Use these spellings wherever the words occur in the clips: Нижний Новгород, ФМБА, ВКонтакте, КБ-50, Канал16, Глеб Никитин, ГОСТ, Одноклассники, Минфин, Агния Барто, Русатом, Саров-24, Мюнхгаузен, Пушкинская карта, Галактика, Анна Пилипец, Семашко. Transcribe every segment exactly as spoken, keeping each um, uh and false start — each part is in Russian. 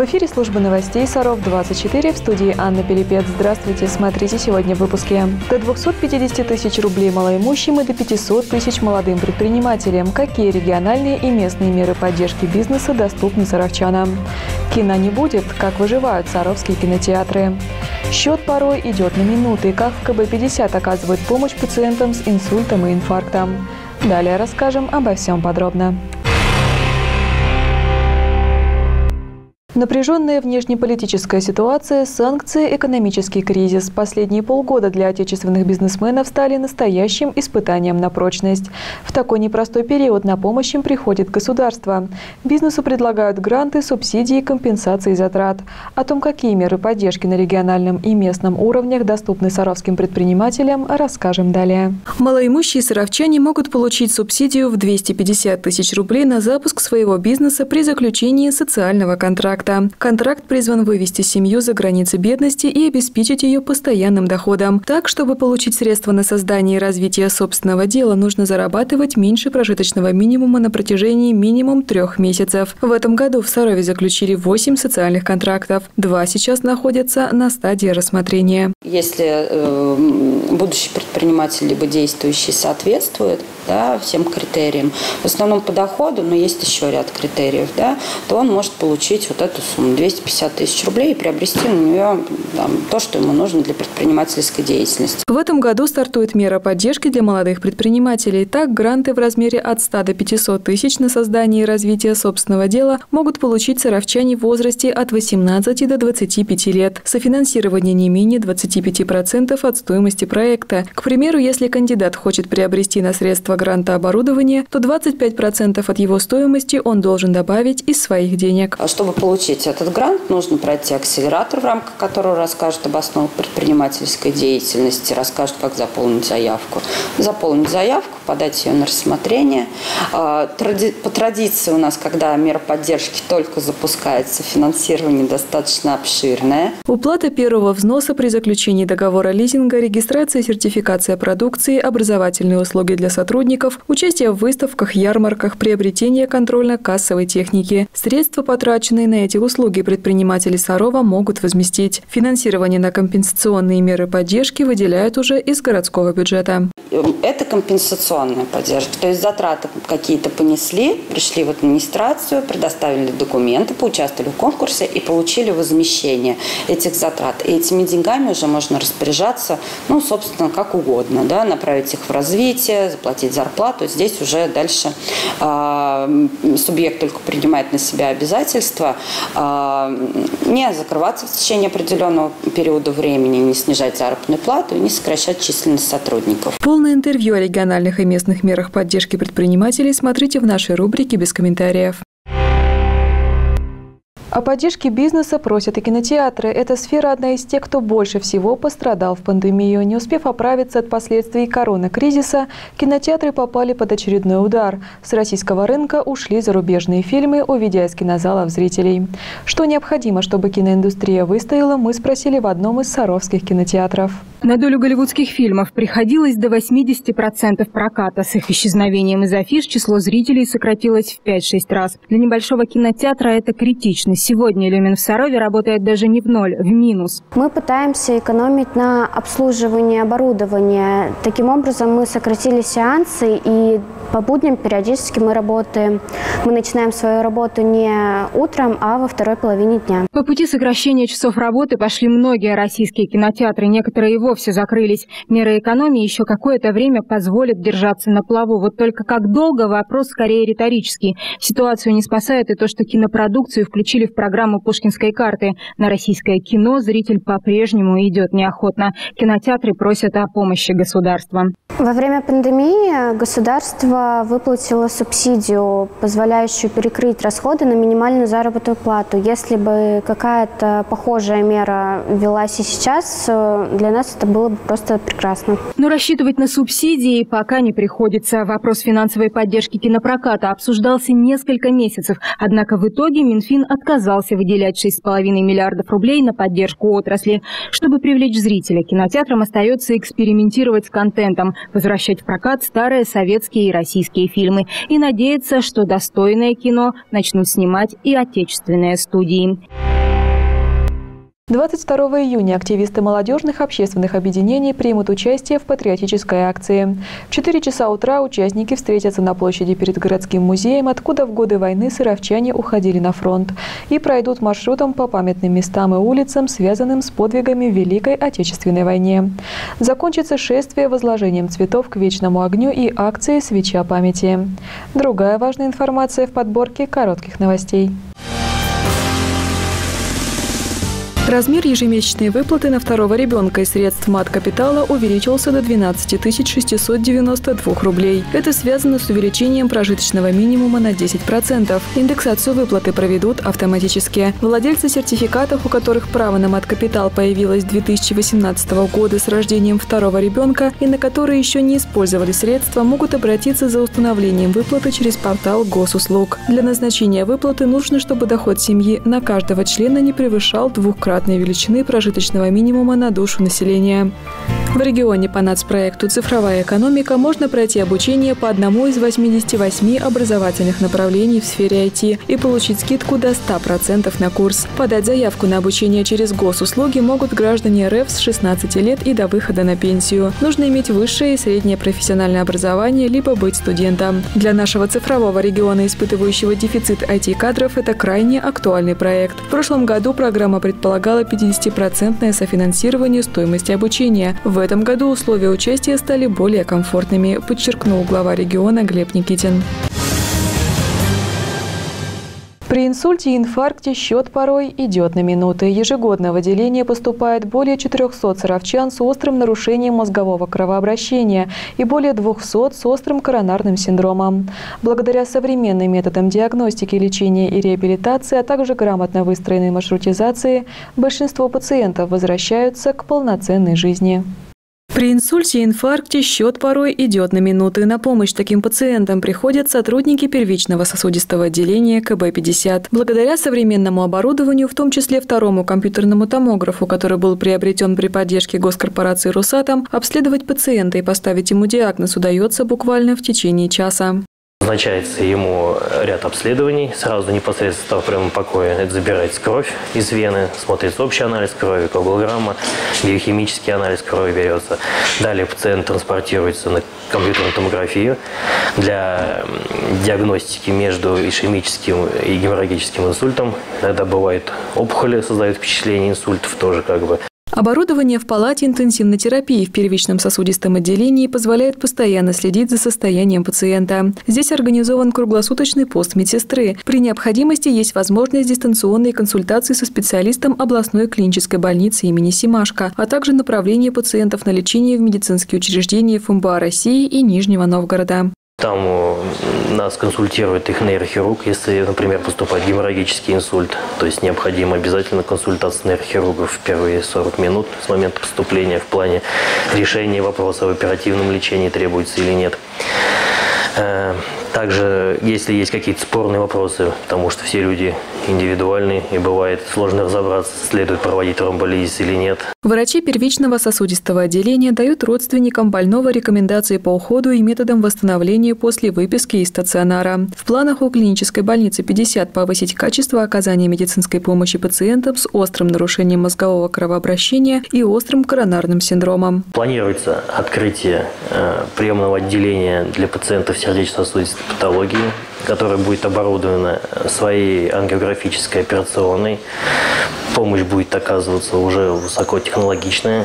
В эфире служба новостей Саров двадцать четыре, в студии Анна Пилипец. Здравствуйте, смотрите сегодня в выпуске. До двухсот пятидесяти тысяч рублей малоимущим и до пятисот тысяч молодым предпринимателям. Какие региональные и местные меры поддержки бизнеса доступны саровчанам? Кино не будет. Как выживают саровские кинотеатры? Счет порой идет на минуты. Как в ка бэ пятьдесят оказывают помощь пациентам с инсультом и инфарктом? Далее расскажем обо всем подробно. Напряженная внешнеполитическая ситуация, санкции, экономический кризис. Последние полгода для отечественных бизнесменов стали настоящим испытанием на прочность. В такой непростой период на помощь им приходит государство. Бизнесу предлагают гранты, субсидии, компенсации затрат. О том, какие меры поддержки на региональном и местном уровнях доступны саровским предпринимателям, расскажем далее. Малоимущие саровчане могут получить субсидию в двести пятьдесят тысяч рублей на запуск своего бизнеса при заключении социального контракта. Контракт призван вывести семью за границы бедности и обеспечить ее постоянным доходом. Так, чтобы получить средства на создание и развитие собственного дела, нужно зарабатывать меньше прожиточного минимума на протяжении минимум трех месяцев. В этом году в Сарове заключили восемь социальных контрактов. Два сейчас находятся на стадии рассмотрения. Если э, будущий предприниматель либо действующий соответствует, да, всем критериям, в основном по доходу, но есть еще ряд критериев, да, то он может получить вот это. Эту сумму двести пятьдесят тысяч рублей и приобрести на нее там, то, что ему нужно для предпринимательской деятельности. В этом году стартует мера поддержки для молодых предпринимателей. Так, гранты в размере от ста до пятисот тысяч на создание и развитие собственного дела могут получить саровчане в возрасте от восемнадцати до двадцати пяти лет. Софинансирование не менее двадцати пяти процентов от стоимости проекта. К примеру, если кандидат хочет приобрести на средства гранта оборудование, то двадцать пять процентов от его стоимости он должен добавить из своих денег. А чтобы получить Получить этот грант, нужно пройти акселератор, в рамках которого расскажут об основах предпринимательской деятельности, расскажут, как заполнить заявку. Заполнить заявку, подать ее на рассмотрение. По традиции у нас, когда мера поддержки только запускается, финансирование достаточно обширное. Уплата первого взноса при заключении договора лизинга, регистрация и сертификация продукции, образовательные услуги для сотрудников, участие в выставках, ярмарках, приобретение контрольно-кассовой техники. Средства, потраченные на эти услуги, предприниматели Сарова могут возместить. Финансирование на компенсационные меры поддержки выделяют уже из городского бюджета. Это компенсационная поддержка. То есть затраты какие-то понесли, пришли в администрацию, предоставили документы, поучаствовали в конкурсе и получили возмещение этих затрат. И этими деньгами уже можно распоряжаться, ну, собственно, как угодно, да, направить их в развитие, заплатить зарплату. Здесь уже дальше э, субъект только принимает на себя обязательства не закрываться в течение определенного периода времени, не снижать заработную плату и не сокращать численность сотрудников. Полное интервью о региональных и местных мерах поддержки предпринимателей смотрите в нашей рубрике «Без комментариев». О поддержке бизнеса просят и кинотеатры. Эта сфера одна из тех, кто больше всего пострадал в пандемию. Не успев оправиться от последствий коронакризиса, кинотеатры попали под очередной удар. С российского рынка ушли зарубежные фильмы, уведя из кинозалов зрителей. Что необходимо, чтобы киноиндустрия выстояла, мы спросили в одном из саровских кинотеатров. На долю голливудских фильмов приходилось до восьмидесяти процентов проката. С их исчезновением из афиш число зрителей сократилось в пять-шесть раз. Для небольшого кинотеатра это критично. Сегодня люмен в Сарове работает даже не в ноль, в минус. Мы пытаемся экономить на обслуживании оборудования. Таким образом, мы сократили сеансы и по будням периодически мы работаем. Мы начинаем свою работу не утром, а во второй половине дня. По пути сокращения часов работы пошли многие российские кинотеатры. Некоторые его вовсе закрылись. Меры экономии еще какое-то время позволят держаться на плаву. Вот только как долго – вопрос скорее риторический. Ситуацию не спасает и то, что кинопродукцию включили в программу «Пушкинской карты». На российское кино зритель по-прежнему идет неохотно. Кинотеатры просят о помощи государства. Во время пандемии государство выплатило субсидию, позволяющую перекрыть расходы на минимальную заработную плату. Если бы какая-то похожая мера велась и сейчас, для нас это было бы просто прекрасно. Но рассчитывать на субсидии пока не приходится. Вопрос финансовой поддержки кинопроката обсуждался несколько месяцев. Однако в итоге Минфин отказался выделять шесть с половиной миллиардов рублей на поддержку отрасли. Чтобы привлечь зрителя, кинотеатрам остается экспериментировать с контентом, возвращать в прокат старые советские и российские фильмы и надеяться, что достойное кино начнут снимать и отечественные студии. двадцать второго июня активисты молодежных общественных объединений примут участие в патриотической акции. В четыре часа утра участники встретятся на площади перед городским музеем, откуда в годы войны саровчане уходили на фронт, и пройдут маршрутом по памятным местам и улицам, связанным с подвигами в Великой Отечественной войне. Закончится шествие возложением цветов к вечному огню и акцией «Свеча памяти». Другая важная информация в подборке коротких новостей. Размер ежемесячной выплаты на второго ребенка из средств мат-капитала увеличился до двенадцати тысяч шестисот девяноста двух рублей. Это связано с увеличением прожиточного минимума на десять процентов. Индексацию выплаты проведут автоматически. Владельцы сертификатов, у которых право на мат-капитал появилось с две тысячи восемнадцатого года с рождением второго ребенка и на которые еще не использовали средства, могут обратиться за установлением выплаты через портал госуслуг. Для назначения выплаты нужно, чтобы доход семьи на каждого члена не превышал двухкратного величины прожиточного минимума на душу населения. В регионе по нацпроекту «Цифровая экономика» можно пройти обучение по одному из восьмидесяти восьми образовательных направлений в сфере ай ти и получить скидку до ста процентов на курс. Подать заявку на обучение через госуслуги могут граждане РФ с шестнадцати лет и до выхода на пенсию. Нужно иметь высшее и среднее профессиональное образование, либо быть студентом. Для нашего цифрового региона, испытывающего дефицит ай ти-кадров, это крайне актуальный проект. В прошлом году программа предполагала пятидесятипроцентное софинансирование стоимости обучения. В этом году условия участия стали более комфортными, подчеркнул глава региона Глеб Никитин. При инсульте и инфаркте счет порой идет на минуты. Ежегодно в отделение поступает более четырёхсот саровчан с острым нарушением мозгового кровообращения и более двухсот с острым коронарным синдромом. Благодаря современным методам диагностики, лечения и реабилитации, а также грамотно выстроенной маршрутизации, большинство пациентов возвращаются к полноценной жизни. При инсульте и инфаркте счет порой идет на минуты. На помощь таким пациентам приходят сотрудники первичного сосудистого отделения КБ пятьдесят. Благодаря современному оборудованию, в том числе второму компьютерному томографу, который был приобретен при поддержке госкорпорации «Русатом», обследовать пациента и поставить ему диагноз удается буквально в течение часа. Назначается ему ряд обследований, сразу непосредственно в прямом покое. Это забирается кровь из вены, смотрится общий анализ крови, коглограмма, биохимический анализ крови берется. Далее пациент транспортируется на компьютерную томографию для диагностики между ишемическим и геморрагическим инсультом. Иногда бывает опухоли, создают впечатление инсультов тоже как бы. Оборудование в палате интенсивной терапии в первичном сосудистом отделении позволяет постоянно следить за состоянием пациента. Здесь организован круглосуточный пост медсестры. При необходимости есть возможность дистанционной консультации со специалистом областной клинической больницы имени Семашко, а также направление пациентов на лечение в медицинские учреждения ФМБА России и Нижнего Новгорода. Там нас консультирует их нейрохирург, если, например, поступает геморрагический инсульт. То есть необходима обязательно консультация нейрохирургов в первые сорок минут с момента поступления в плане решения вопроса в оперативном лечении требуется или нет. Также, если есть какие-то спорные вопросы, потому что все люди индивидуальны и бывает сложно разобраться, следует проводить тромболизис или нет. Врачи первичного сосудистого отделения дают родственникам больного рекомендации по уходу и методам восстановления после выписки из стационара. В планах у клинической больницы пятьдесят повысить качество оказания медицинской помощи пациентам с острым нарушением мозгового кровообращения и острым коронарным синдромом. Планируется открытие приемного отделения для пациентов сердечно-сосудистой патологии, которая будет оборудована своей ангиографической операционной. Помощь будет оказываться уже высокотехнологичная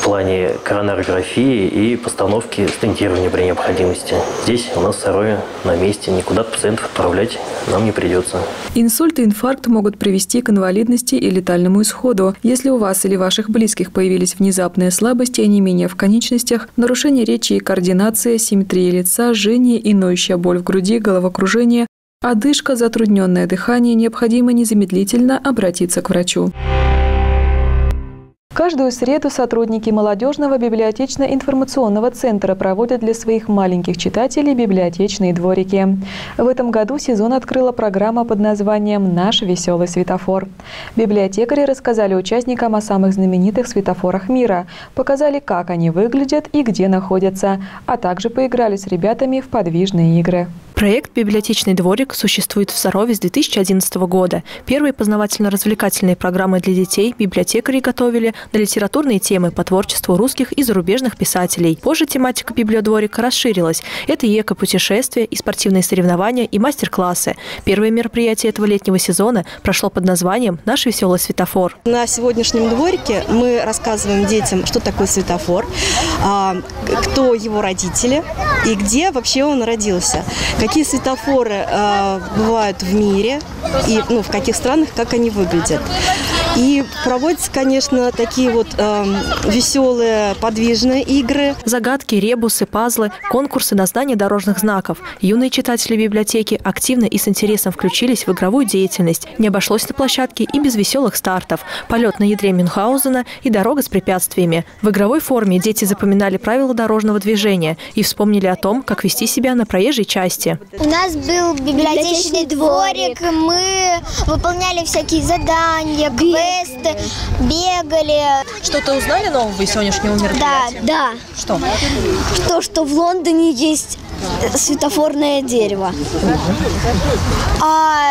в плане коронарографии и постановки стентирования при необходимости. Здесь у нас в Сарове на месте, никуда пациентов отправлять нам не придется. Инсульт и инфаркт могут привести к инвалидности и летальному исходу. Если у вас или ваших близких появились внезапные слабости, онемение в конечностях, нарушение речи и координации, симметрия лица, жжение и ноющая боль в груди, головокружение, одышка, затрудненное дыхание, необходимо незамедлительно обратиться к врачу. Каждую среду сотрудники молодежного библиотечно-информационного центра проводят для своих маленьких читателей библиотечные дворики. В этом году сезон открыла программа под названием «Наш веселый светофор». Библиотекари рассказали участникам о самых знаменитых светофорах мира, показали, как они выглядят и где находятся, а также поиграли с ребятами в подвижные игры. Проект «Библиотечный дворик» существует в Сарове с две тысячи одиннадцатого года. Первые познавательно-развлекательные программы для детей библиотекари готовили на литературные темы по творчеству русских и зарубежных писателей. Позже тематика библиодворика расширилась. Это и эко-путешествия, и спортивные соревнования, и мастер-классы. Первое мероприятие этого летнего сезона прошло под названием «Наш веселый светофор». На сегодняшнем дворике мы рассказываем детям, что такое светофор, кто его родители и где вообще он родился. Какие светофоры э, бывают в мире и ну, в каких странах, как они выглядят. И проводятся, конечно, такие вот э, веселые, подвижные игры. Загадки, ребусы, пазлы, конкурсы на знание дорожных знаков. Юные читатели библиотеки активно и с интересом включились в игровую деятельность. Не обошлось на площадке и без веселых стартов. Полет на ядре Мюнхгаузена и дорога с препятствиями. В игровой форме дети запоминали правила дорожного движения и вспомнили о том, как вести себя на проезжей части. У нас был библиотечный дворик, мы выполняли всякие задания, квесты, бегали. Что-то узнали нового из сегодняшнего мероприятия? Да, да. Что? То, что в Лондоне есть светофорное дерево. А,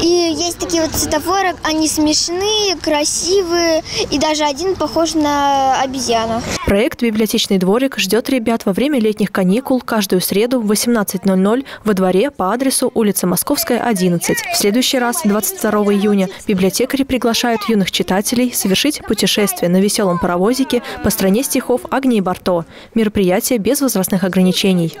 и есть такие вот светофоры, они смешные, красивые, и даже один похож на обезьяну. Проект «Библиотечный дворик» ждет ребят во время летних каникул каждую среду в восемнадцать ноль-ноль во дворе по адресу улица Московская, одиннадцать. В следующий раз, двадцать второго июня, библиотекари приглашают юных читателей совершить путешествие на веселом паровозике по стране стихов Агнии Барто. Мероприятие без возрастных ограничений.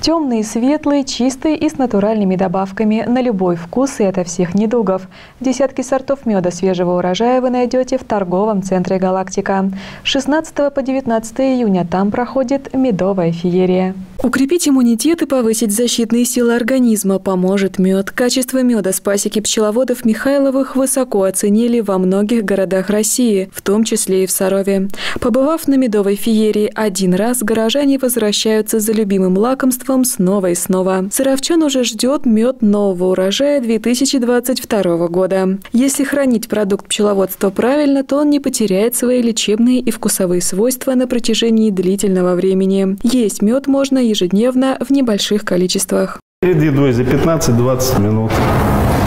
Темные, светлые, чистые и с натуральными добавками на любой вкус и ото всех недугов. Десятки сортов меда свежего урожая вы найдете в торговом центре «Галактика». С шестнадцатого по девятнадцатое июня там проходит медовая феерия. Укрепить иммунитет и повысить защитные силы организма поможет мед. Качество меда с пасеки пчеловодов Михайловых высоко оценили во многих городах России, в том числе и в Сарове. Побывав на медовой феерии один раз, горожане возвращаются за любимым лакомством снова и снова. Саровчан уже ждет мед нового урожая две тысячи двадцать второго года. Если хранить продукт пчеловодства правильно, то он не потеряет свои лечебные и вкусовые свойства на протяжении длительного времени. Есть мед можно ежедневно в небольших количествах. Перед едой за пятнадцать-двадцать минут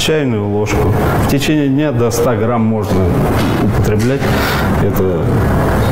чайную ложку. В течение дня до ста грамм можно употреблять. Это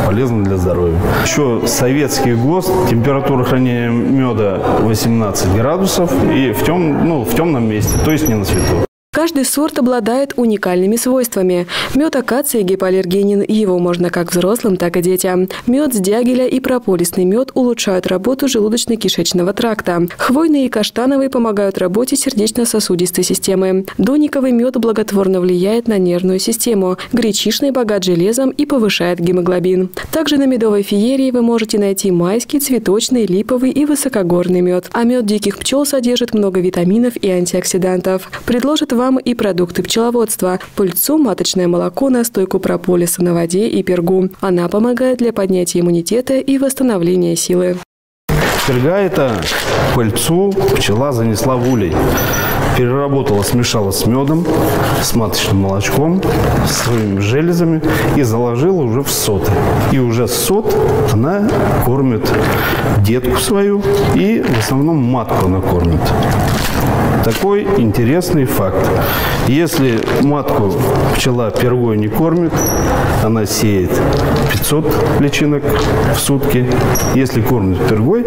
полезно для здоровья. Еще советский ГОСТ. Температура хранения меда восемнадцать градусов и в, тем, ну, в темном месте, то есть не на свету. Каждый сорт обладает уникальными свойствами. Мед акации гипоаллергенен, его можно как взрослым, так и детям. Мед с дягеля и прополисный мед улучшают работу желудочно-кишечного тракта. Хвойный и каштановый помогают работе сердечно-сосудистой системы. Дониковый мед благотворно влияет на нервную систему. Гречишный богат железом и повышает гемоглобин. Также на медовой феерии вы можете найти майский, цветочный, липовый и высокогорный мед. А мед диких пчел содержит много витаминов и антиоксидантов. Предложит вам и продукты пчеловодства – пыльцу, маточное молоко, настойку прополиса на воде и пергу. Она помогает для поднятия иммунитета и восстановления силы. Перга – это пыльцу пчела занесла в улей. Переработала, смешала с медом, с маточным молочком, с своими железами и заложила уже в сот. И уже сот она кормит детку свою и в основном матку она кормит. Такой интересный факт. Если матку пчела пергой не кормит, она сеет пятьсот личинок в сутки. Если кормит пергой,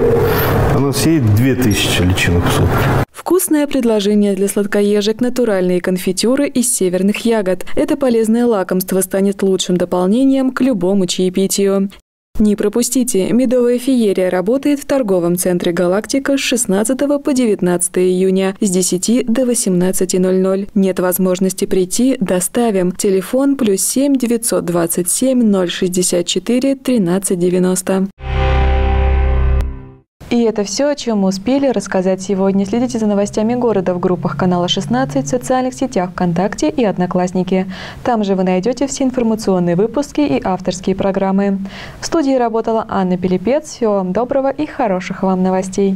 она сеет две тысячи личинок в сутки. Вкусное предложение для сладкоежек – натуральные конфитюры из северных ягод. Это полезное лакомство станет лучшим дополнением к любому чаепитию. Не пропустите! Медовая феерия работает в торговом центре «Галактика» с шестнадцатого по девятнадцатое июня с десяти до восемнадцати ноль-ноль. Нет возможности прийти – доставим. Телефон плюс семь девятьсот двадцать семь ноль шестьдесят четыре тринадцать девяносто. И это все, о чем мы успели рассказать сегодня. Следите за новостями города в группах канала шестнадцать, в социальных сетях ВКонтакте и Одноклассники. Там же вы найдете все информационные выпуски и авторские программы. В студии работала Анна Пилипец. Всего вам доброго и хороших вам новостей.